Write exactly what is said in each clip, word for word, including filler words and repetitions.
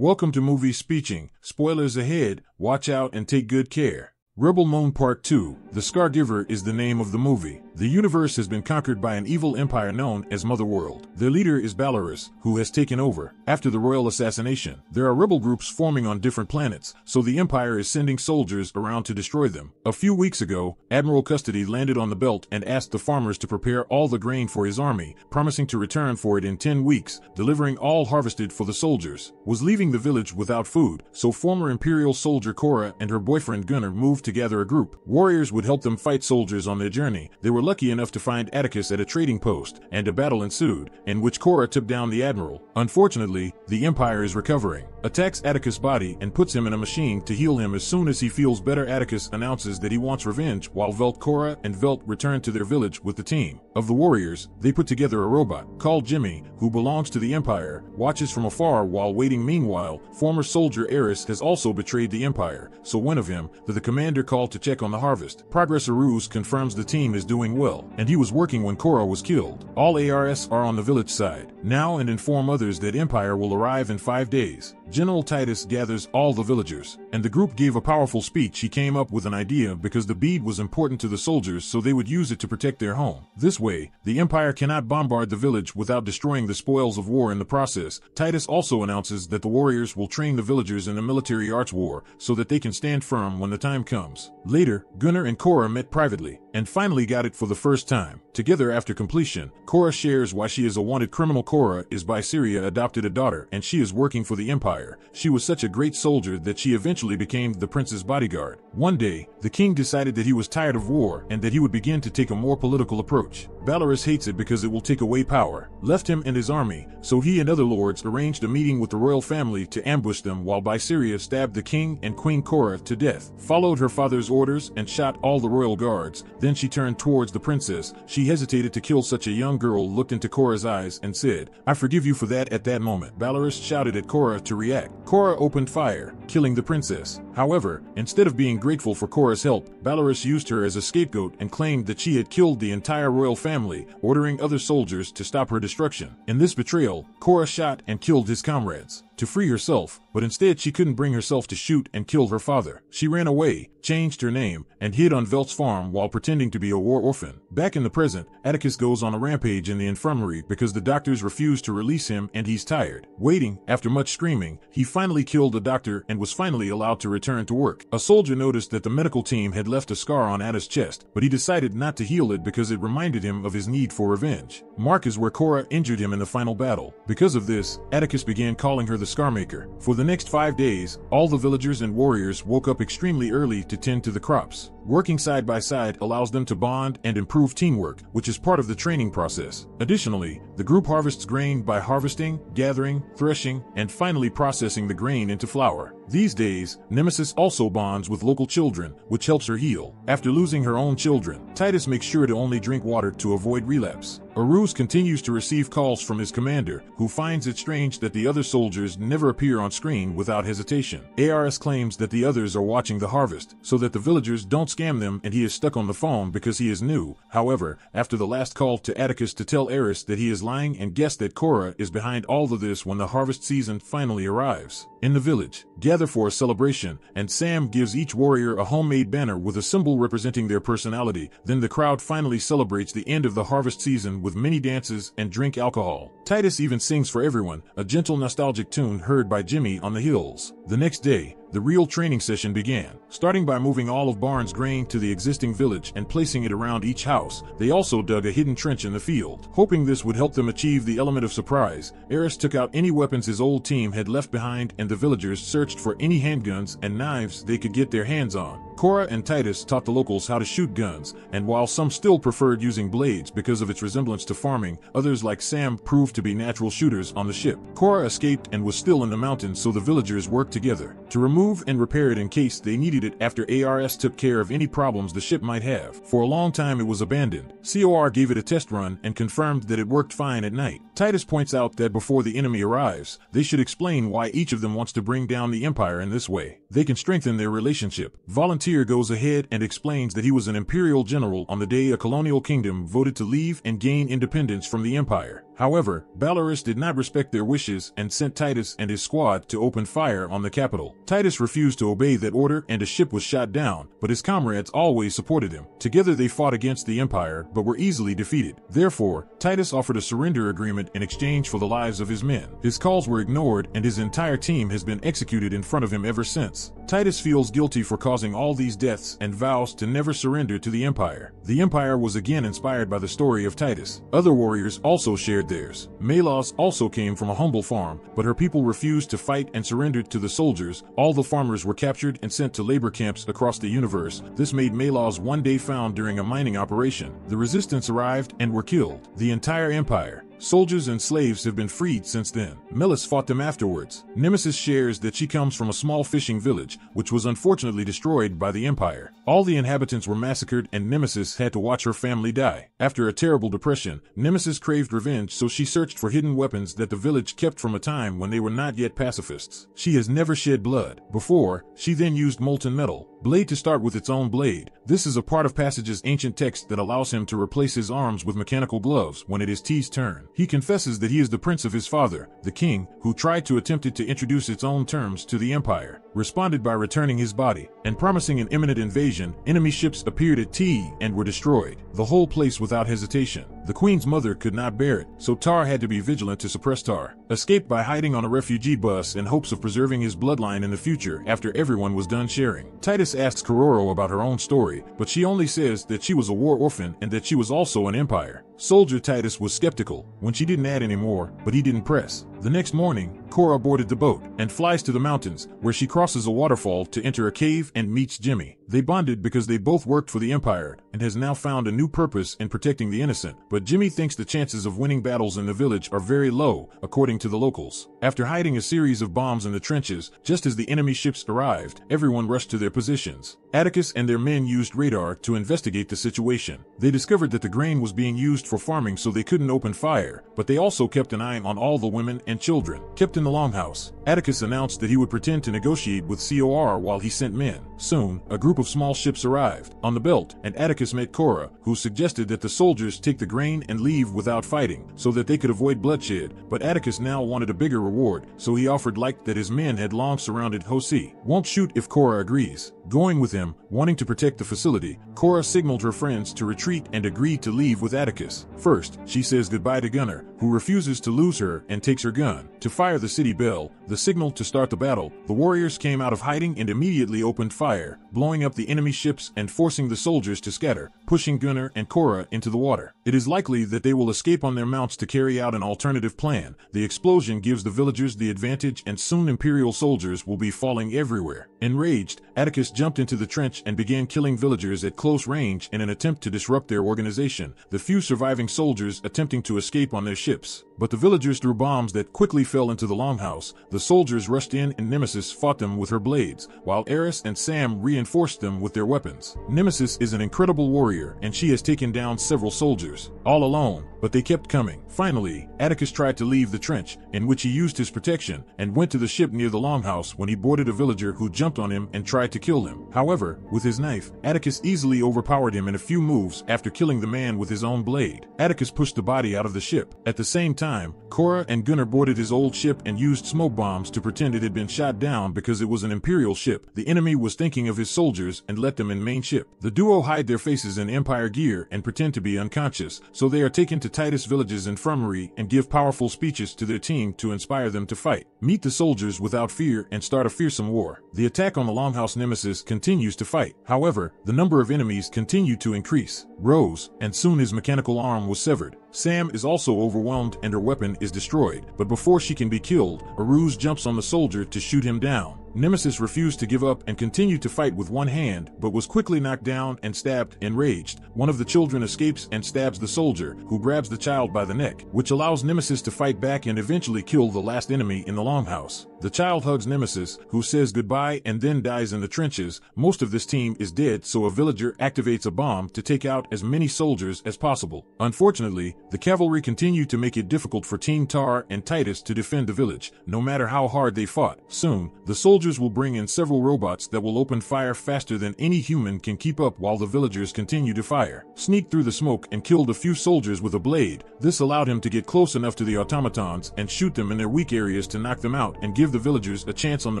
Welcome to Movies Speeching. Spoilers ahead, watch out and take good care. Rebel Moon Part two, The Scargiver is the name of the movie. The universe has been conquered by an evil empire known as Mother World. Their leader is Ballorus, who has taken over. After the royal assassination, there are rebel groups forming on different planets, so the empire is sending soldiers around to destroy them. A few weeks ago, Admiral Custody landed on the Veldt and asked the farmers to prepare all the grain for his army, promising to return for it in ten weeks, delivering all harvested for the soldiers. Was leaving the village without food, so former Imperial soldier Kora and her boyfriend Gunnar moved to to gather a group. Warriors would help them fight soldiers on their journey. They were lucky enough to find Atticus at a trading post, and a battle ensued, in which Kora took down the admiral. Unfortunately, the Empire is recovering. Attacks Atticus' body and puts him in a machine to heal him as soon as he feels better. Atticus announces that he wants revenge, while Veldt, Kora, and Veldt return to their village with the team. Of the warriors, they put together a robot, called Jimmy, who belongs to the Empire, watches from afar while waiting. Meanwhile, former soldier Aris has also betrayed the Empire, so one of him, the, the commander called to check on the harvest. Progress Aris confirms the team is doing well, and he was working when Kora was killed. All Aris are on the village side now and inform others that Empire will arrive in five days. General Titus gathers all the villagers, and the group gave a powerful speech. He came up with an idea because the bead was important to the soldiers, so they would use it to protect their home. This way, the Empire cannot bombard the village without destroying the spoils of war in the process. Titus also announces that the warriors will train the villagers in the military arts war, so that they can stand firm when the time comes. Later, Gunnar and Kora met privately, and finally got it for the first time. Together after completion, Kora shares why she is a wanted criminal. Kora is by Syria, adopted a daughter, and she is working for the Empire. She was such a great soldier that she eventually became the prince's bodyguard. One day, the king decided that he was tired of war and that he would begin to take a more political approach. Ballorus hates it because it will take away power. Left him and his army, so he and other lords arranged a meeting with the royal family to ambush them, while Ballorus stabbed the king and queen Kora to death, followed her father's orders and shot all the royal guards. Then she turned towards the princess. She hesitated to kill such a young girl, looked into Kora's eyes and said, "I forgive you for that." At that moment, Ballorus shouted at Kora to react. Kora opened fire, killing the princess. However, instead of being grateful for Kora's help, Ballorus used her as a scapegoat and claimed that she had killed the entire royal family, ordering other soldiers to stop her destruction. In this betrayal, Kora shot and killed his comrades to free herself, but instead she couldn't bring herself to shoot and kill her father. She ran away, changed her name, and hid on Veldt's farm while pretending to be a war orphan. Back in the present, Atticus goes on a rampage in the infirmary because the doctors refuse to release him and he's tired. Waiting, after much screaming, he finally killed a doctor and was finally allowed to return to work. A soldier noticed that the medical team had left a scar on Atta's chest, but he decided not to heal it because it reminded him of his need for revenge. Mark is where Kora injured him in the final battle. Because of this, Atticus began calling her the Scarmaker. For the next five days, all the villagers and warriors woke up extremely early to tend to the crops. Working side by side allows them to bond and improve teamwork, which is part of the training process. Additionally, the group harvests grain by harvesting, gathering, threshing, and finally processing the grain into flour. These days, Nemesis also bonds with local children, which helps her heal. After losing her own children, Titus makes sure to only drink water to avoid relapse. Aris continues to receive calls from his commander, who finds it strange that the other soldiers never appear on screen without hesitation. Aris claims that the others are watching the harvest, so that the villagers don't scam them, and he is stuck on the phone because he is new. However, after the last call to Atticus to tell Aris that he is lying and guessed that Kora is behind all of this when the harvest season finally arrives. In the village, gather for a celebration, and Sam gives each warrior a homemade banner with a symbol representing their personality. Then the crowd finally celebrates the end of the harvest season with many dances and drink alcohol. Titus even sings for everyone, a gentle nostalgic tune heard by Jimmy on the hills. The next day, the real training session began, starting by moving all of Barn's grain to the existing village and placing it around each house. They also dug a hidden trench in the field. Hoping this would help them achieve the element of surprise, Aris took out any weapons his old team had left behind, and the villagers searched for any handguns and knives they could get their hands on. Kora and Titus taught the locals how to shoot guns, and while some still preferred using blades because of its resemblance to farming, others like Sam proved to be natural shooters on the ship. Kora escaped and was still in the mountains, so the villagers worked together to remove and repair it in case they needed it. After Aris took care of any problems the ship might have, for a long time it was abandoned. Kor gave it a test run and confirmed that it worked fine at night. Titus points out that before the enemy arrives, they should explain why each of them wants to bring down the Empire. In this way, they can strengthen their relationship. Volunteer goes ahead and explains that he was an imperial general on the day a colonial kingdom voted to leave and gain independence from the Empire. However, Ballorus did not respect their wishes and sent Titus and his squad to open fire on the capital. Titus refused to obey that order and a ship was shot down, but his comrades always supported him. Together they fought against the Empire, but were easily defeated. Therefore, Titus offered a surrender agreement in exchange for the lives of his men. His calls were ignored and his entire team has been executed in front of him ever since. Titus feels guilty for causing all these deaths and vows to never surrender to the Empire. The Empire was again inspired by the story of Titus. Other warriors also shared theirs. Malos also came from a humble farm, but her people refused to fight and surrendered to the soldiers. All the farmers were captured and sent to labor camps across the universe. This made Malos one day found during a mining operation. The resistance arrived and were killed. The entire Empire. Soldiers and slaves have been freed since then. Melis fought them afterwards. Nemesis shares that she comes from a small fishing village, which was unfortunately destroyed by the Empire. All the inhabitants were massacred and Nemesis had to watch her family die. After a terrible depression, Nemesis craved revenge, so she searched for hidden weapons that the village kept from a time when they were not yet pacifists. She has never shed blood before. She then used molten metal. Blade to start with its own blade. This is a part of Passage's ancient text that allows him to replace his arms with mechanical gloves when it is T's turn. He confesses that he is the prince of his father, the king, who tried to attempted to introduce its own terms to the Empire, responded by returning his body, and promising an imminent invasion. Enemy ships appeared at T and were destroyed. The whole place without hesitation. The queen's mother could not bear it, so Tar had to be vigilant to suppress Tar. Escaped by hiding on a refugee bus in hopes of preserving his bloodline in the future after everyone was done sharing. Titus asks Kororo about her own story, but she only says that she was a war orphan and that she was also an Empire. Soldier Titus was skeptical when she didn't add any more, but he didn't press. The next morning, Kora boarded the boat and flies to the mountains, where she crosses a waterfall to enter a cave and meets Jimmy. They bonded because they both worked for the Empire and has now found a new purpose in protecting the innocent, but Jimmy thinks the chances of winning battles in the village are very low, according to the locals. After hiding a series of bombs in the trenches, just as the enemy ships arrived, everyone rushed to their positions. Atticus and their men used radar to investigate the situation. They discovered that the grain was being used for farming, so they couldn't open fire, but they also kept an eye on all the women and children kept in the longhouse. Atticus announced that he would pretend to negotiate with Kor while he sent men. Soon, a group of small ships arrived on the belt, and Atticus met Kora, who suggested that the soldiers take the grain and leave without fighting, so that they could avoid bloodshed, but Atticus now wanted a bigger reward, so he offered like that his men had long surrounded Hosi. Won't shoot if Kora agrees. Going with him, wanting to protect the facility, Kora signaled her friends to retreat and agreed to leave with Atticus. First, she says goodbye to Gunnar, who refuses to lose her and takes her gun. To fire the city bell, the signal to start the battle, the warriors came out of hiding and immediately opened fire, blowing up the enemy ships and forcing the soldiers to scatter, pushing Gunnar and Kora into the water. It is likely that they will escape on their mounts to carry out an alternative plan. The explosion gives the villagers the advantage and soon Imperial soldiers will be falling everywhere. Enraged, Atticus jumped into the trench and began killing villagers at close range in an attempt to disrupt their organization, the few surviving soldiers attempting to escape on their ships. But the villagers threw bombs that quickly fell into the longhouse. The soldiers rushed in and Nemesis fought them with her blades, while Aris and Sam reinforced them with their weapons. Nemesis is an incredible warrior, and she has taken down several soldiers, all alone, but they kept coming. Finally, Atticus tried to leave the trench, in which he used his protection, and went to the ship near the longhouse when he boarded a villager who jumped on him and tried to kill him. However, with his knife, Atticus easily overpowered him in a few moves after killing the man with his own blade. Atticus pushed the body out of the ship. At the same time, Time, Kora and Gunnar boarded his old ship and used smoke bombs to pretend it had been shot down because it was an Imperial ship. The enemy was thinking of his soldiers and let them in main ship. The duo hide their faces in Empire gear and pretend to be unconscious, so they are taken to Titus Village's infirmary and give powerful speeches to their team to inspire them to fight. Meet the soldiers without fear and start a fearsome war. The attack on the Longhouse. Nemesis continues to fight. However, the number of enemies continued to increase, rose, and soon his mechanical arm was severed. Sam is also overwhelmed and her weapon is destroyed, but before she can be killed, Aris jumps on the soldier to shoot him down. Nemesis refused to give up and continued to fight with one hand, but was quickly knocked down and stabbed. Enraged, one of the children escapes and stabs the soldier, who grabs the child by the neck, which allows Nemesis to fight back and eventually kill the last enemy in the longhouse. The child hugs Nemesis, who says goodbye and then dies in the trenches. Most of this team is dead, so a villager activates a bomb to take out as many soldiers as possible. Unfortunately, the cavalry continued to make it difficult for Team Tar and Titus to defend the village, no matter how hard they fought. Soon, the soldiers soldiers will bring in several robots that will open fire faster than any human can keep up while the villagers continue to fire. Sneak through the smoke and killed a few soldiers with a blade. This allowed him to get close enough to the automatons and shoot them in their weak areas to knock them out and give the villagers a chance on the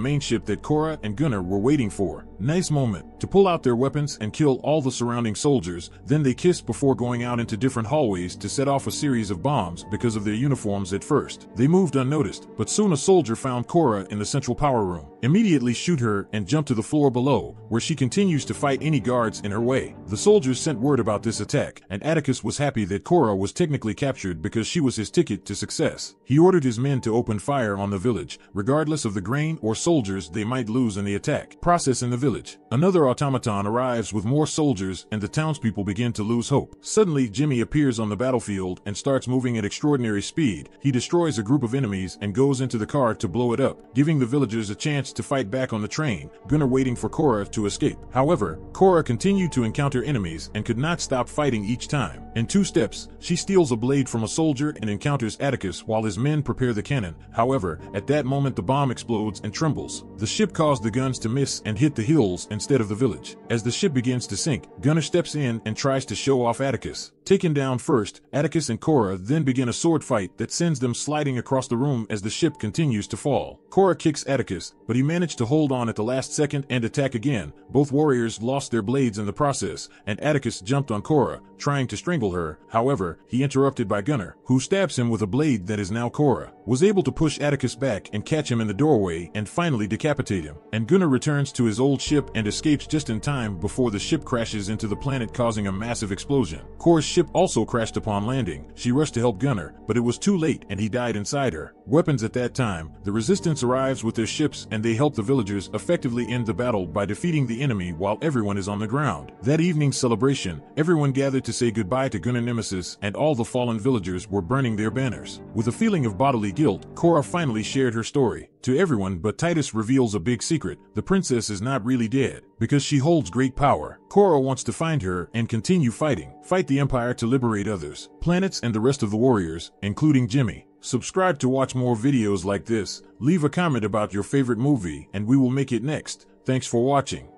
main ship that Kora and Gunnar were waiting for. Nice moment to pull out their weapons and kill all the surrounding soldiers. Then they kissed before going out into different hallways to set off a series of bombs. Because of their uniforms at first, they moved unnoticed, but soon a soldier found Kora in the central power room. Immediately shoot her and jump to the floor below, where she continues to fight any guards in her way. The soldiers sent word about this attack, and Atticus was happy that Kora was technically captured because she was his ticket to success. He ordered his men to open fire on the village, regardless of the grain or soldiers they might lose in the attack. Process in the village. Another automaton arrives with more soldiers, and the townspeople begin to lose hope. Suddenly, Jimmy appears on the battlefield and starts moving at extraordinary speed. He destroys a group of enemies and goes into the car to blow it up, giving the villagers a chance Chance to fight back on the train, Gunnar waiting for Kora to escape. However, Kora continued to encounter enemies and could not stop fighting each time. In two steps, she steals a blade from a soldier and encounters Atticus while his men prepare the cannon. However, at that moment the bomb explodes and trembles. The ship caused the guns to miss and hit the hills instead of the village. As the ship begins to sink, Gunnar steps in and tries to show off Atticus. Taken down first, Atticus and Kora then begin a sword fight that sends them sliding across the room as the ship continues to fall. Kora kicks Atticus, but he managed to hold on at the last second and attack again. Both warriors lost their blades in the process, and Atticus jumped on Kora, trying to strangle her. However, he interrupted by Gunnar, who stabs him with a blade that is now Kora. Was able to push Atticus back and catch him in the doorway and finally decapitate him. And Gunnar returns to his old ship and escapes just in time before the ship crashes into the planet, causing a massive explosion. Kora's ship also crashed upon landing. She rushed to help Gunnar, but it was too late and he died inside her. Weapons at that time, the resistance arrives with their ships and they help the villagers effectively end the battle by defeating the enemy while everyone is on the ground. That evening's celebration, everyone gathered to say goodbye to Gunnar Nemesis, and all the fallen villagers were burning their banners. With a feeling of bodily guilt, Kora finally shared her story to everyone, but Titus reveals a big secret. The princess is not really dead, because she holds great power. Kora wants to find her and continue fighting. Fight the Empire to liberate others, planets, and the rest of the warriors, including Jimmy. Subscribe to watch more videos like this, leave a comment about your favorite movie, and we will make it next. Thanks for watching.